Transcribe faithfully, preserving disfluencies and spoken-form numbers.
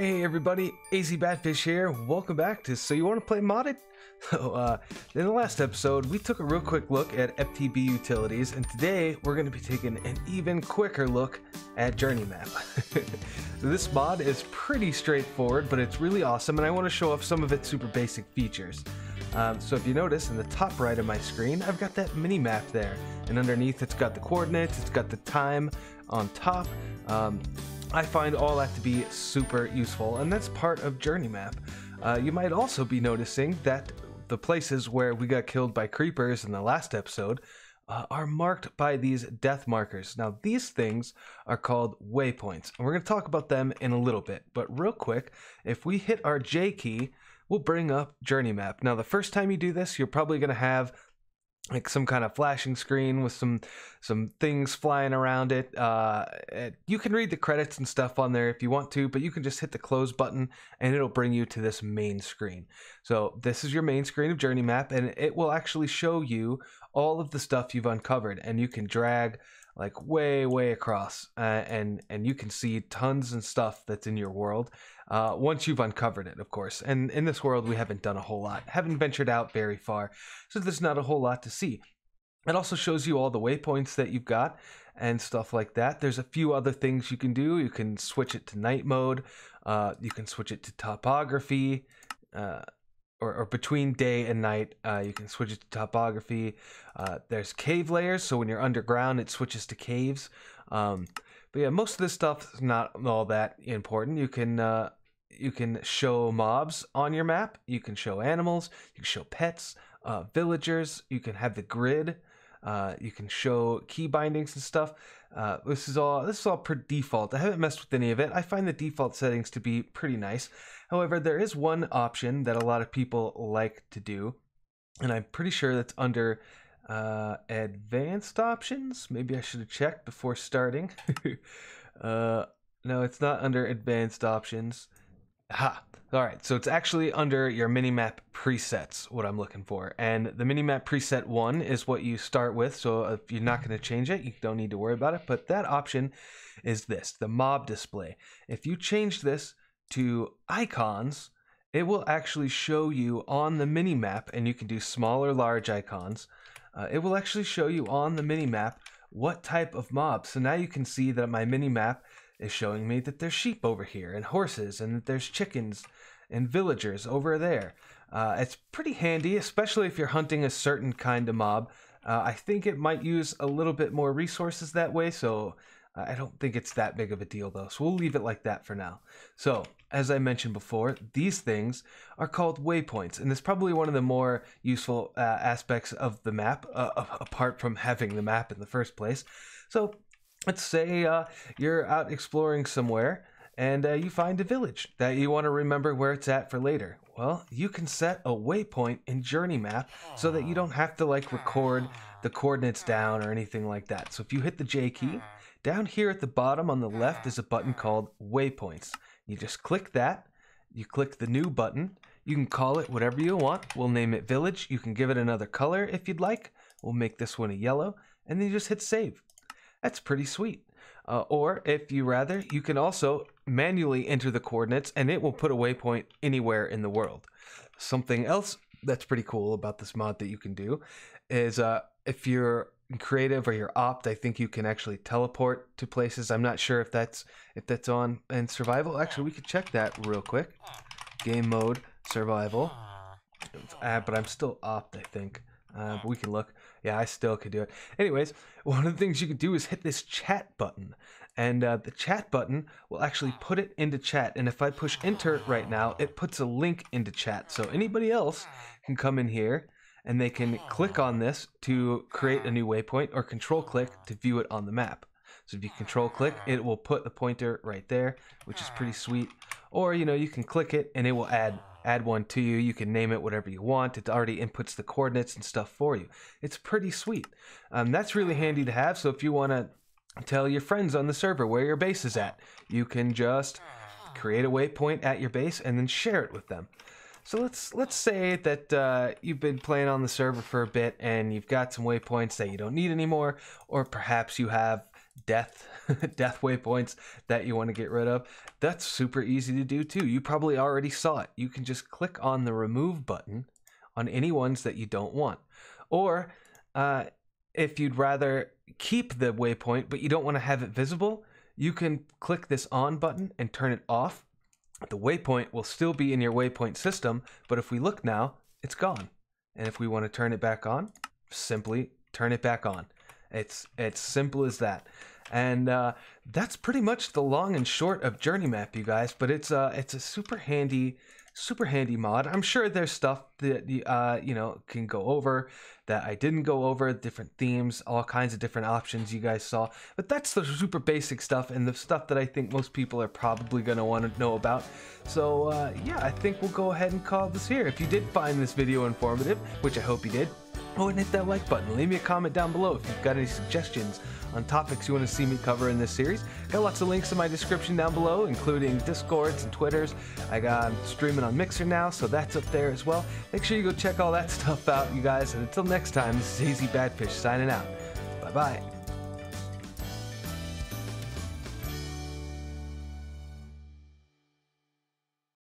Hey everybody, AZbadfish here. Welcome back to So You Want to Play Modded? So uh, in the last episode, we took a real quick look at F T B Utilities, and today we're going to be taking an even quicker look at Journey Map. So this mod is pretty straightforward, but it's really awesome, and I want to show off some of its super basic features. Um, so if you notice, in the top right of my screen, I've got that mini map there, and underneath it's got the coordinates, it's got the time on top. Um, I find all that to be super useful, and that's part of Journey Map. Uh, you might also be noticing that the places where we got killed by creepers in the last episode uh, are marked by these death markers. Now, these things are called waypoints, and we're going to talk about them in a little bit. But real quick, if we hit our J key, we'll bring up Journey Map. Now, the first time you do this, you're probably going to have like some kind of flashing screen with some some things flying around it. Uh, you can read the credits and stuff on there if you want to, but you can just hit the close button and it'll bring you to this main screen. So this is your main screen of Journey Map, and it will actually show you all of the stuff you've uncovered, and you can drag like way way across uh, and and you can see tons and stuff that's in your world uh, once you've uncovered it, of course. And in this world we haven't done a whole lot, haven't ventured out very far, so there's not a whole lot to see. It also shows you all the waypoints that you've got and stuff like that. There's a few other things you can do. You can switch it to night mode, uh, you can switch it to topography, uh, Or, or between day and night, uh, you can switch it to topography. Uh, there's cave layers, so when you're underground, it switches to caves. Um, but yeah, most of this stuff is not all that important. You can uh, you can show mobs on your map. You can show animals. You can show pets, uh, villagers. You can have the grid. Uh, you can show key bindings and stuff. Uh, this is all this is all per default. I haven't messed with any of it. I find the default settings to be pretty nice. However, there is one option that a lot of people like to do, and I'm pretty sure that's under uh, advanced options. Maybe I should have checked before starting. uh, no, it's not under advanced options. Ha! All right, so it's actually under your minimap presets, what I'm looking for. And the minimap preset one is what you start with, so if you're not going to change it, you don't need to worry about it. But that option is this, the mob display. If you change this to icons, it will actually show you on the minimap, and you can do small or large icons. Uh, it will actually show you on the minimap what type of mob. So now you can see that my minimap is showing me that there's sheep over here and horses, and that there's chickens and villagers over there. Uh, it's pretty handy, especially if you're hunting a certain kind of mob. Uh, I think it might use a little bit more resources that way, so I don't think it's that big of a deal though, so we'll leave it like that for now. So, as I mentioned before, these things are called waypoints, and it's probably one of the more useful uh, aspects of the map, uh, apart from having the map in the first place. So, let's say uh, you're out exploring somewhere and uh, you find a village that you want to remember where it's at for later. Well, you can set a waypoint in Journey Map so that you don't have to like record the coordinates down or anything like that. So if you hit the J key, down here at the bottom on the left is a button called Waypoints. You just click that, you click the new button, you can call it whatever you want. We'll name it Village, you can give it another color if you'd like. We'll make this one a yellow, and then you just hit save. That's pretty sweet. Uh, or if you rather, you can also manually enter the coordinates and it will put a waypoint anywhere in the world. Something else that's pretty cool about this mod that you can do is uh, if you're creative or you're opt, I think you can actually teleport to places. I'm not sure if that's if that's on in survival. Actually, we could check that real quick. Game mode, survival. Uh, but I'm still opt, I think. Uh, but we can look. Yeah, I still could do it. Anyways, one of the things you can do is hit this chat button. And uh, the chat button will actually put it into chat. And if I push enter right now, it puts a link into chat. So anybody else can come in here and they can click on this to create a new waypoint, or control click to view it on the map. So if you control click, it will put the pointer right there, which is pretty sweet. Or, you know, you can click it and it will add add one to you. You can name it whatever you want. It already inputs the coordinates and stuff for you. It's pretty sweet. Um, that's really handy to have. So if you want to tell your friends on the server where your base is at, you can just create a waypoint at your base and then share it with them. So let's let's say that uh, you've been playing on the server for a bit and you've got some waypoints that you don't need anymore, or perhaps you have death death waypoints that you want to get rid of, that's super easy to do too. You probably already saw it. You can just click on the remove button on any ones that you don't want. Or uh, if you'd rather keep the waypoint, but you don't want to have it visible, you can click this on button and turn it off. The waypoint will still be in your waypoint system, but if we look now, it's gone. And if we want to turn it back on, simply turn it back on. It's it's simple as that. And uh, that's pretty much the long and short of Journey Map, you guys. But it's uh it's a super handy, super handy mod. I'm sure there's stuff that you uh you know can go over that I didn't go over, different themes, all kinds of different options you guys saw. But that's the super basic stuff and the stuff that I think most people are probably gonna want to know about. So uh, yeah, I think we'll go ahead and call this here. If you did find this video informative, which I hope you did. Oh, and hit that like button. Leave me a comment down below if you've got any suggestions on topics you want to see me cover in this series. Got lots of links in my description down below, including Discords and Twitters. I got I'm streaming on Mixer now, so that's up there as well. Make sure you go check all that stuff out, you guys. And until next time, this is AZbadfish signing out. Bye-bye.